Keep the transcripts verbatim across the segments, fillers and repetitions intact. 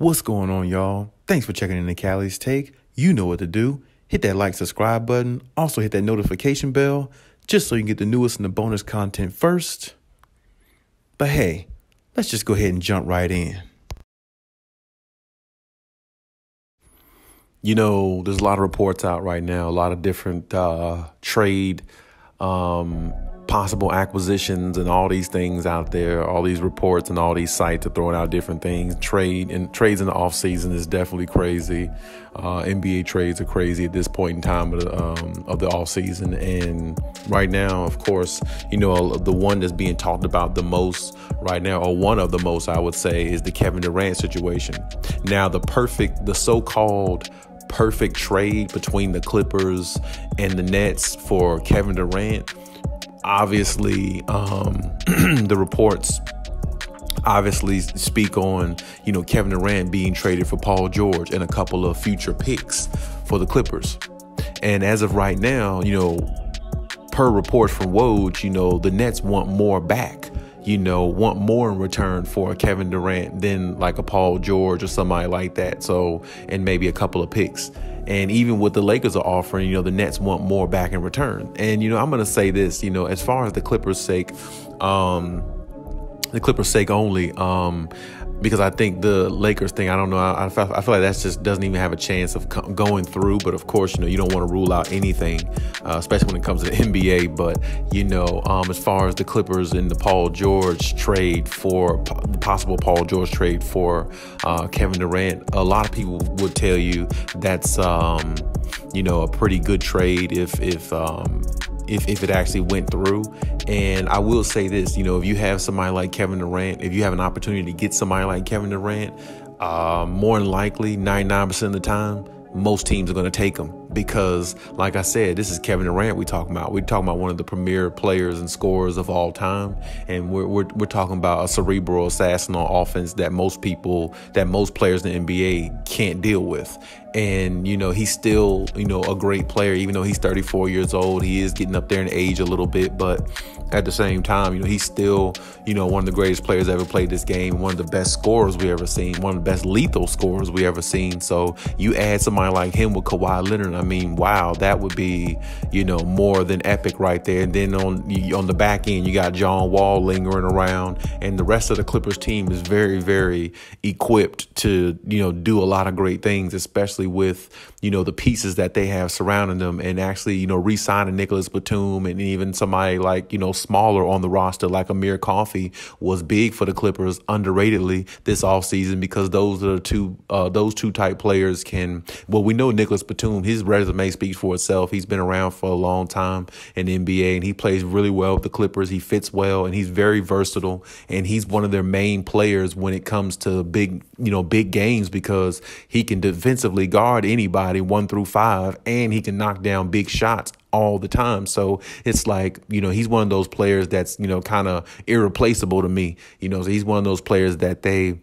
What's going on, y'all? Thanks for checking in the Khaliis Take. You know what to do. Hit that like, subscribe button. Also hit that notification bell just so you can get the newest and the bonus content first. But hey, let's just go ahead and jump right in. You know, there's a lot of reports out right now, a lot of different uh, trade um, possible acquisitions and all these things out there, all these reports and all these sites are throwing out different things. Trade and trades in the off season is definitely crazy. Uh, N B A trades are crazy at this point in time of the, um, of the off season. And right now, of course, you know, the one that's being talked about the most right now, or one of the most, I would say, is the Kevin Durant situation. Now, the perfect, the so-called perfect trade between the Clippers and the Nets for Kevin Durant, obviously, um, the reports obviously speak on, you know, Kevin Durant being traded for Paul George and a couple of future picks for the Clippers. And as of right now, you know, per report from Woj, you know, the Nets want more back, you know, want more in return for Kevin Durant than like a Paul George or somebody like that. So, and maybe a couple of picks. And even what the Lakers are offering, you know, the Nets want more back in return. And, you know, I'm going to say this, you know, as far as the Clippers' sake, um, the Clippers' sake only, um, because I think the Lakers thing, I don't know, I, I feel like that just doesn't even have a chance of going through. But of course, you know, you don't want to rule out anything, uh, especially when it comes to the N B A. But, you know, um, as far as the Clippers and the Paul George trade for the possible Paul George trade for uh, Kevin Durant, a lot of people would tell you that's, um, you know, a pretty good trade if if um, if, if it actually went through. And I will say this, you know, if you have somebody like Kevin Durant, if you have an opportunity to get somebody like Kevin Durant, uh, more than likely, ninety-nine percent of the time, most teams are going to take him because, like I said, this is Kevin Durant we're talking about. We're talking about one of the premier players and scorers of all time. And we're, we're, we're talking about a cerebral assassin on offense that most people, that most players in the N B A can't deal with. And, you know, he's still, you know, a great player, even though he's thirty-four years old. He is getting up there in age a little bit. But at the same time, you know, he's still, you know, one of the greatest players ever played this game. One of the best scorers we ever seen. One of the best lethal scorers we ever seen. So you add somebody like him with Kawhi Leonard. I mean, wow, that would be, you know, more than epic right there. And then on, on the back end, you got John Wall lingering around. And the rest of the Clippers team is very, very equipped to, you know, do a lot of great things, especially with, you know, the pieces that they have surrounding them, and actually, you know, re-signing Nicholas Batum and even somebody like, you know, smaller on the roster like Amir Coffey was big for the Clippers underratedly this offseason, because those are two, uh, those two type players can, well, we know Nicholas Batum, his resume speaks for itself. He's been around for a long time in the N B A and he plays really well with the Clippers. He fits well and he's very versatile and he's one of their main players when it comes to big, you know, big games, because he can defensively guard anybody one through five and he can knock down big shots all the time. So it's like, you know, he's one of those players that's, you know, kind of irreplaceable to me, you know. So he's one of those players that they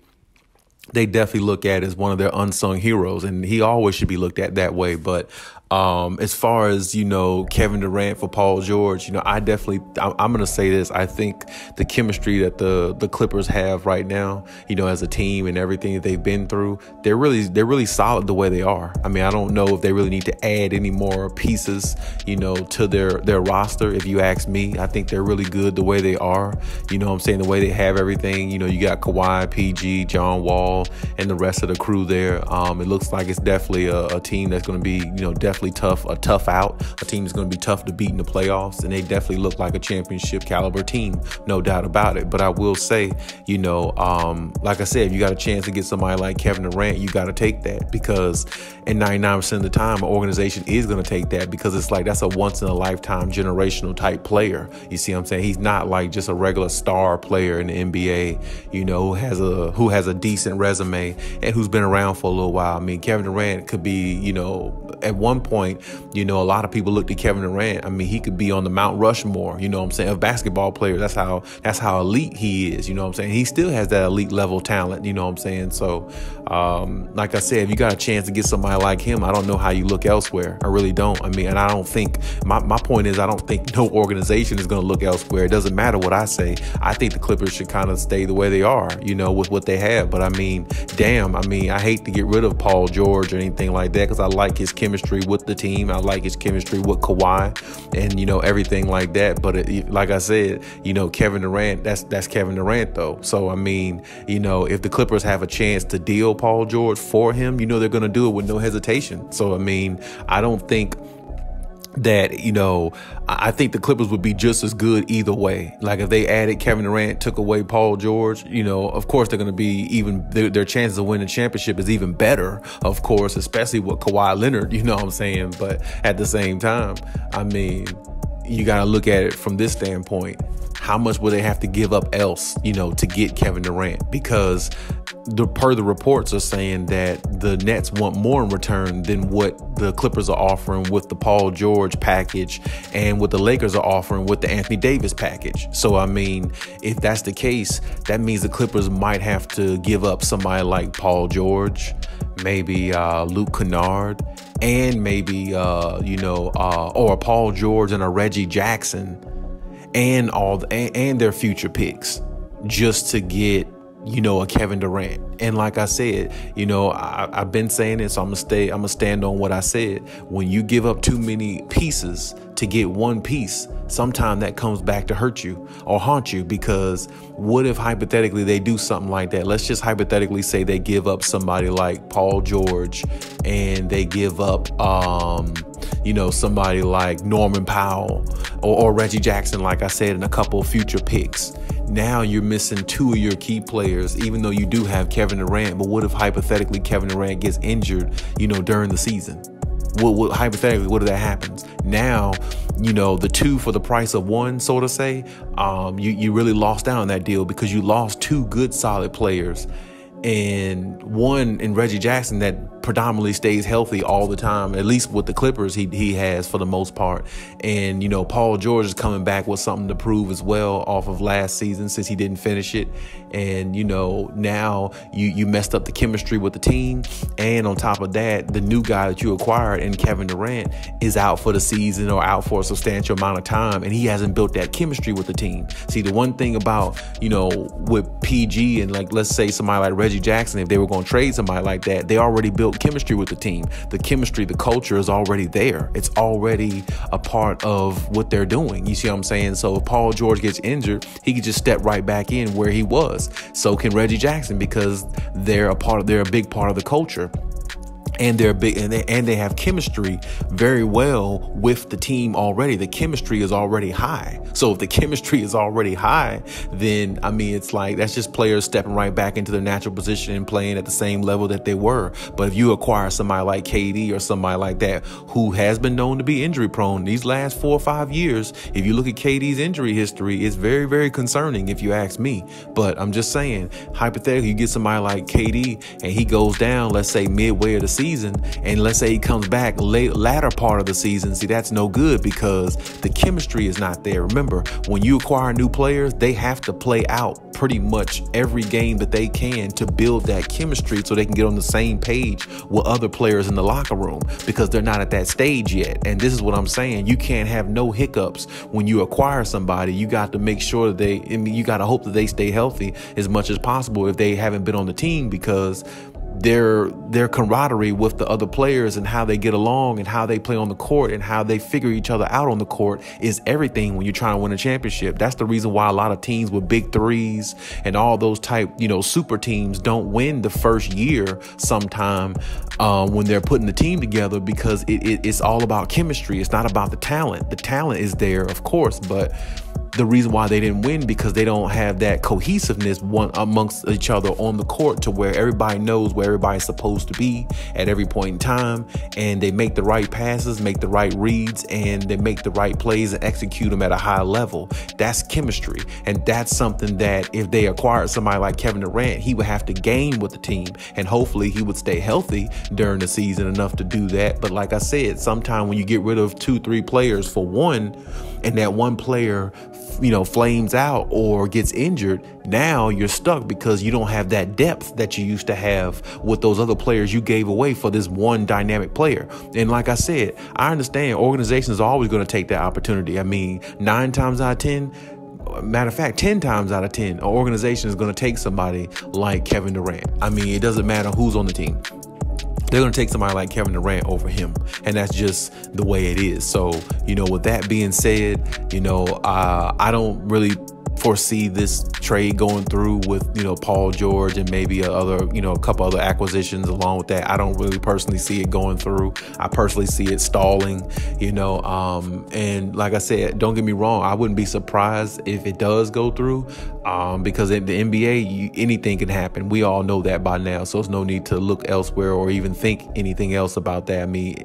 they definitely look at as one of their unsung heroes, and he always should be looked at that way. But um, as far as, you know, Kevin Durant for Paul George, you know, I definitely, I'm, I'm going to say this. I think the chemistry that the the Clippers have right now, you know, as a team and everything that they've been through, they're really, they're really solid the way they are. I mean, I don't know if they really need to add any more pieces, you know, to their, their roster. If you ask me, I think they're really good the way they are. You know what I'm saying? The way they have everything, you know, you got Kawhi, P G, John Wall, and the rest of the crew there. Um, it looks like it's definitely a, a team that's going to be, you know, definitely tough, a tough out, a team that's going to be tough to beat in the playoffs. And they definitely look like a championship caliber team, no doubt about it. But I will say, you know, um, like I said, if you got a chance to get somebody like Kevin Durant, you got to take that, because and ninety-nine percent of the time, an organization is going to take that, because it's like, that's a once in a lifetime generational type player. You see what I'm saying? He's not like just a regular star player in the N B A, you know, who has a, who has a decent resume and who's been around for a little while. I mean, Kevin Durant could be, you know, at one point, you know, a lot of people looked at Kevin Durant. I mean, he could be on the Mount Rushmore, you know what I'm saying, of basketball players. That's how that's how elite he is, you know what I'm saying? He still has that elite level talent, you know what I'm saying? So, um, like I said, if you got a chance to get somebody like him, I don't know how you look elsewhere. I really don't. I mean, and I don't think, my, my point is, I don't think no organization is going to look elsewhere. It doesn't matter what I say. I think the Clippers should kind of stay the way they are, you know, with what they have. But I mean, damn, I mean, I hate to get rid of Paul George or anything like that, because I like his chemistry with the team. I like his chemistry with Kawhi and, you know, everything like that. But it, like I said, you know, Kevin Durant, that's that's Kevin Durant, though. So, I mean, you know, if the Clippers have a chance to deal Paul George for him, you know, they're going to do it with no hesitation. So, I mean, I don't think that, you know, I think the Clippers would be just as good either way. Like, if they added Kevin Durant, took away Paul George, you know, of course they're going to be even, their, their chances of winning the championship is even better, of course, especially with Kawhi Leonard, you know what I'm saying? But at the same time, I mean, you got to look at it from this standpoint. How much would they have to give up else, you know, to get Kevin Durant? Because the per the reports are saying that the Nets want more in return than what the Clippers are offering with the Paul George package and what the Lakers are offering with the Anthony Davis package. So, I mean, if that's the case, that means the Clippers might have to give up somebody like Paul George, maybe uh, Luke Kennard, and maybe, uh, you know, uh, or Paul George and a Reggie Jackson, and all the, and, and their future picks, just to get, you know, a Kevin Durant. And like I said, you know, I, I've been saying it, so I'm gonna stay, I'm gonna stand on what I said. When you give up too many pieces to get one piece, sometime that comes back to hurt you or haunt you. Because what if hypothetically they do something like that? Let's just hypothetically say they give up somebody like Paul George, and they give up, um, you know, somebody like Norman Powell or, or Reggie Jackson, like I said, and a couple of future picks. Now you're missing two of your key players, even though you do have Kevin Durant. But what if hypothetically Kevin Durant gets injured, you know, during the season? What, what hypothetically, what if that happens? Now, you know, the two for the price of one, so to say, um, you, you really lost out on that deal, because you lost two good, solid players. And one in Reggie Jackson that predominantly stays healthy all the time, at least with the Clippers, he he has for the most part. And, you know, Paul George is coming back with something to prove as well off of last season, since he didn't finish it. And, you know, now you, you messed up the chemistry with the team. And on top of that, the new guy that you acquired in Kevin Durant is out for the season or out for a substantial amount of time. And he hasn't built that chemistry with the team. See, the one thing about, you know, with P G and, like, let's say somebody like Reggie Jackson, if they were going to trade somebody like that, they already built chemistry with the team. The chemistry, the culture is already there. It's already a part of what they're doing. You see what I'm saying? So if Paul George gets injured, he could just step right back in where he was. So can Reggie Jackson, because they're a part of, they're a big part of the culture. And they're big, and they, and they have chemistry very well with the team already. The chemistry is already high. So if the chemistry is already high, then, I mean, it's like, that's just players stepping right back into their natural position and playing at the same level that they were. But if you acquire somebody like K D or somebody like that, who has been known to be injury prone these last four or five years, if you look at K D's injury history, it's very, very concerning if you ask me. But I'm just saying, hypothetically, you get somebody like K D and he goes down, let's say midway of the season. Season, and let's say he comes back late, latter part of the season. See, that's no good, because the chemistry is not there. Remember, when you acquire new players, they have to play out pretty much every game that they can to build that chemistry, so they can get on the same page with other players in the locker room, because they're not at that stage yet. And this is what I'm saying. You can't have no hiccups when you acquire somebody. You got to make sure that they, I mean, you got to hope that they stay healthy as much as possible if they haven't been on the team, because their their camaraderie with the other players and how they get along and how they play on the court and how they figure each other out on the court is everything when you're trying to win a championship. That's the reason why a lot of teams with big threes and all those type, you know, super teams don't win the first year sometime uh, when they're putting the team together, because it, it, it's all about chemistry. It's not about the talent. The talent is there, of course, but the reason why they didn't win, because they don't have that cohesiveness one amongst each other on the court to where everybody knows where everybody's supposed to be at every point in time, and they make the right passes, make the right reads, and they make the right plays and execute them at a high level. That's chemistry, and that's something that if they acquired somebody like Kevin Durant, he would have to gain with the team, and hopefully he would stay healthy during the season enough to do that. But like I said, sometime when you get rid of two, three players for one, and that one player, you know, flames out or gets injured, now you're stuck because you don't have that depth that you used to have with those other players you gave away for this one dynamic player. And like I said, I understand organizations are always going to take that opportunity. I mean, nine times out of ten, matter of fact, ten times out of ten, an organization is going to take somebody like Kevin Durant. I mean, it doesn't matter who's on the team. They're going to take somebody like Kevin Durant over him. And that's just the way it is. So, you know, with that being said, you know, uh, I don't really foresee this trade going through with, you know, Paul George and maybe a other, you know, a couple other acquisitions along with that. I don't really personally see it going through. I personally see it stalling, you know, um, and like I said, don't get me wrong, I wouldn't be surprised if it does go through, um, because in the N B A, you, anything can happen. We all know that by now. So there's no need to look elsewhere or even think anything else about that. I mean,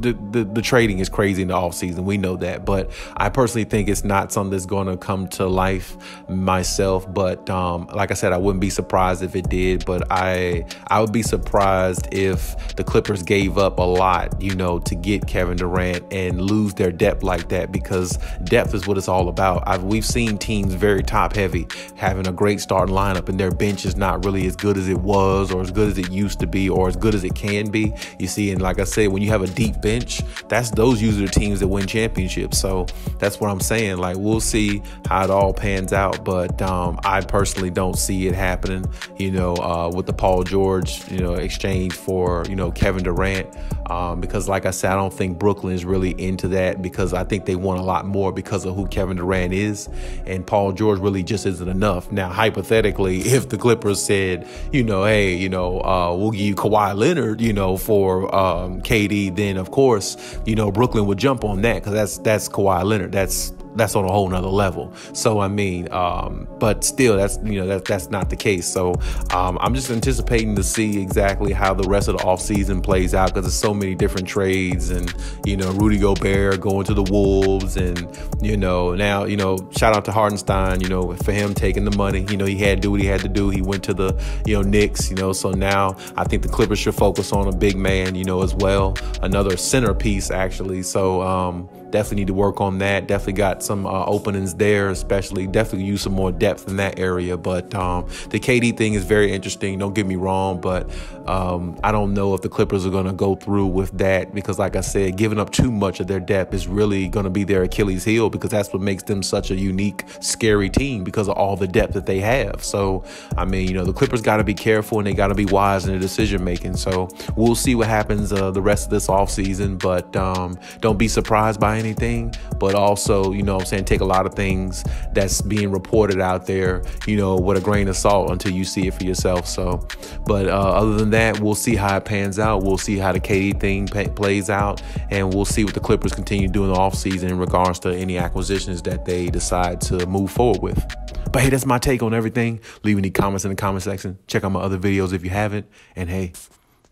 The, the, the trading is crazy in the offseason. We know that. But I personally think it's not something that's going to come to life myself. But um, like I said, I wouldn't be surprised if it did. But I I would be surprised if the Clippers gave up a lot, you know, to get Kevin Durant and lose their depth like that, because depth is what it's all about. I've, we've seen teams very top heavy, having a great starting lineup, and their bench is not really as good as it was or as good as it used to be or as good as it can be. You see, and like I said, when you have a deep bench, Bench, that's those usually the teams that win championships. So that's what I'm saying. Like, we'll see how it all pans out, but um, I personally don't see it happening. You know, uh, with the Paul George, you know, exchange for, you know, Kevin Durant, um, because like I said, I don't think Brooklyn is really into that, because I think they want a lot more because of who Kevin Durant is, and Paul George really just isn't enough. Now, hypothetically, if the Clippers said, you know, hey, you know, uh, we'll give you Kawhi Leonard, you know, for um, K D, then of course. course, you know, Brooklyn would jump on that, because that's that's Kawhi Leonard. That's that's on a whole nother level. So, I mean, um, but still, that's, you know, that, that's not the case. So um, I'm just anticipating to see exactly how the rest of the offseason plays out, because there's so many different trades, and, you know, Rudy Gobert going to the Wolves, and, you know, now, you know, shout out to Hardenstein, you know, for him taking the money. You know, he had to do what he had to do. He went to the, you know, Knicks, you know, so now I think the Clippers should focus on a big man, you know, as well. Another centerpiece, actually. So um, definitely need to work on that. Definitely got some uh, openings there, especially. Definitely use some more depth in that area. But um, the K D thing is very interesting. Don't get me wrong, but um, I don't know if the Clippers are going to go through with that, because, like I said, giving up too much of their depth is really going to be their Achilles heel, because that's what makes them such a unique, scary team, because of all the depth that they have. So, I mean, you know, the Clippers got to be careful, and they got to be wise in their decision making. So we'll see what happens uh, the rest of this offseason, but um, don't be surprised by anything. But also, you know what I'm saying, take a lot of things that's being reported out there, you know, with a grain of salt until you see it for yourself. So, but uh, other than that, we'll see how it pans out. We'll see how the K D thing pay, plays out, and we'll see what the Clippers continue doing in the offseason in regards to any acquisitions that they decide to move forward with. But hey, that's my take on everything. Leave any comments in the comment section. Check out my other videos if you haven't. And hey,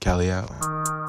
Cali out.